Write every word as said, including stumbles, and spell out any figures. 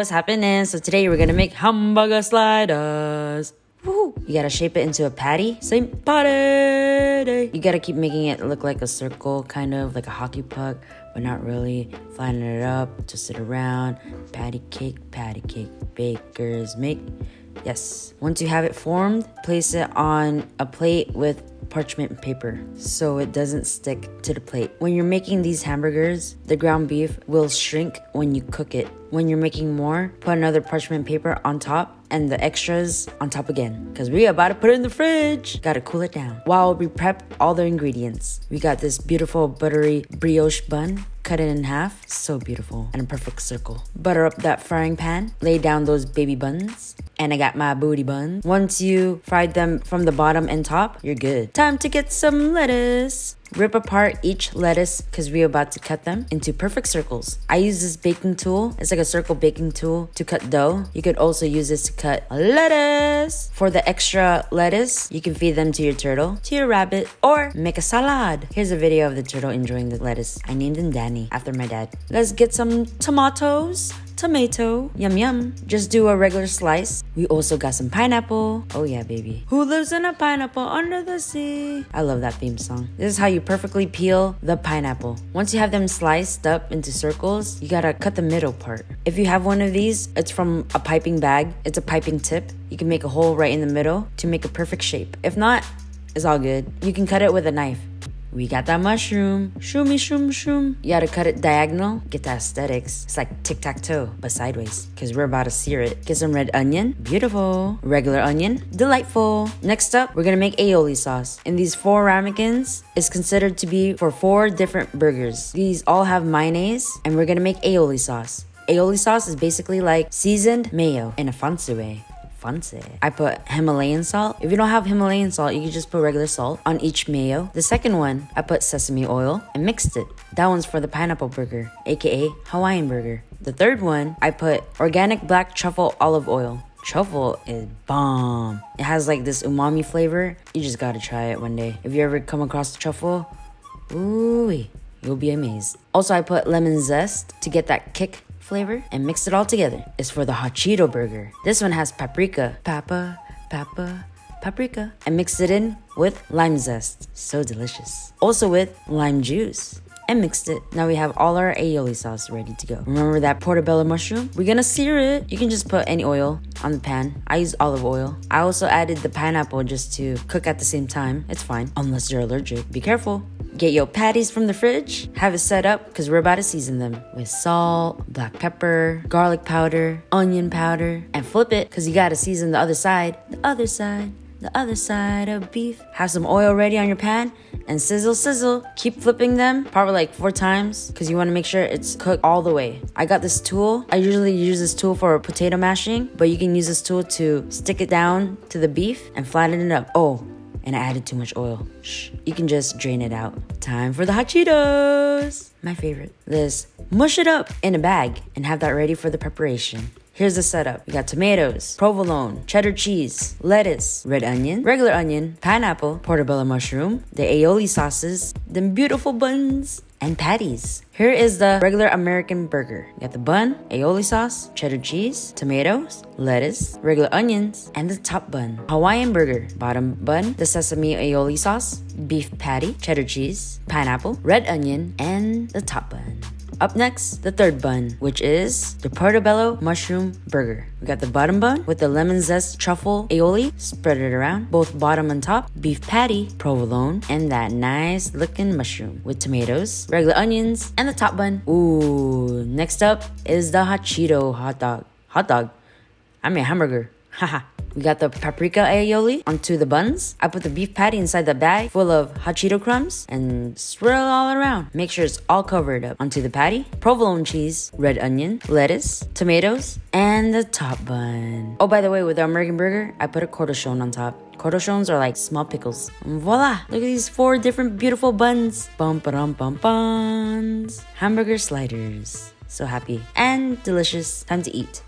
what's happening? So today we're gonna make hamburger sliders. Woo! You gotta shape it into a patty. Same patty. You gotta keep making it look like a circle, kind of like a hockey puck, but not really. Flatten it up, twist it around. Patty cake, patty cake, bakers make. Yes. Once you have it formed, place it on a plate with parchment paper so it doesn't stick to the plate. When you're making these hamburgers, the ground beef will shrink when you cook it. When you're making more, put another parchment paper on top and the extras on top again, because we about to put it in the fridge. Gotta cool it down. While we prep all the ingredients, we got this beautiful buttery brioche bun. Cut it in half, so beautiful, and a perfect circle. Butter up that frying pan, lay down those baby buns, and I got my booty buns. Once you fried them from the bottom and top, you're good. Time to get some lettuce. Rip apart each lettuce because we're about to cut them into perfect circles. I use this baking tool. It's like a circle baking tool to cut dough. You could also use this to cut lettuce. For the extra lettuce, you can feed them to your turtle, to your rabbit, or make a salad. Here's a video of the turtle enjoying the lettuce. I named him Danny after my dad. Let's get some tomatoes. Tomato, yum yum. Just do a regular slice. We also got some pineapple. Oh yeah, baby. Who lives in a pineapple under the sea? I love that theme song. This is how you perfectly peel the pineapple. Once you have them sliced up into circles, you gotta cut the middle part. If you have one of these, it's from a piping bag. It's a piping tip. You can make a hole right in the middle to make a perfect shape. If not, it's all good. You can cut it with a knife. We got that mushroom. Shroomy shroom shroom. You gotta cut it diagonal. Get the aesthetics. It's like tic-tac-toe, but sideways, because we're about to sear it. Get some red onion. Beautiful. Regular onion. Delightful. Next up, we're gonna make aioli sauce. And these four ramekins is considered to be for four different burgers. These all have mayonnaise, and we're gonna make aioli sauce. Aioli sauce is basically like seasoned mayo in a fancy way. Fancy. I put Himalayan salt. If you don't have Himalayan salt, you can just put regular salt on each mayo. The second one, I put sesame oil and mixed it. That one's for the pineapple burger, aka Hawaiian burger. The third one, I put organic black truffle olive oil. Truffle is bomb. It has like this umami flavor. You just gotta try it one day. If you ever come across the truffle, ooh, you'll be amazed. Also, I put lemon zest to get that kick flavor and mix it all together. It's for the hot Cheeto burger. This one has paprika, papa, papa, paprika, and mix it in with lime zest. So delicious. Also with lime juice and mixed it. Now we have all our aioli sauce ready to go. Remember that portobello mushroom? We're gonna sear it. You can just put any oil on the pan. I use olive oil. I also added the pineapple just to cook at the same time. It's fine, unless you're allergic. Be careful. Get your patties from the fridge, have it set up because we're about to season them with salt, black pepper, garlic powder, onion powder, and flip it because you gotta season the other side, the other side, the other side of beef. Have some oil ready on your pan and sizzle, sizzle. Keep flipping them probably like four times because you wanna make sure it's cooked all the way. I got this tool. I usually use this tool for potato mashing, but you can use this tool to stick it down to the beef and flatten it up. Oh. And I added too much oil. Shh. You can just drain it out. Time for the hot Cheetos. My favorite. Let's mush it up in a bag and have that ready for the preparation. Here's the setup. We got tomatoes, provolone, cheddar cheese, lettuce, red onion, regular onion, pineapple, portobello mushroom, the aioli sauces, them beautiful buns, and patties. Here is the regular American burger. You got the bun, aioli sauce, cheddar cheese, tomatoes, lettuce, regular onions, and the top bun. Hawaiian burger, bottom bun, the sesame aioli sauce, beef patty, cheddar cheese, pineapple, red onion, and the top bun. Up next, the third bun, which is the portobello mushroom burger. We got the bottom bun with the lemon zest truffle aioli, spread it around, both bottom and top, beef patty, provolone, and that nice looking mushroom with tomatoes, regular onions, and the top bun. Ooh, next up is the hot Cheeto hot dog. Hot dog? I mean hamburger. Haha. We got the paprika aioli onto the buns. I put the beef patty inside the bag full of hot Cheeto crumbs and swirl all around. Make sure it's all covered up onto the patty, provolone cheese, red onion, lettuce, tomatoes, and the top bun. Oh, by the way, with the American burger, I put a cornichon on top. Cornichons are like small pickles. And voila! Look at these four different beautiful buns. Bum bum bum buns. Hamburger sliders. So happy and delicious. Time to eat.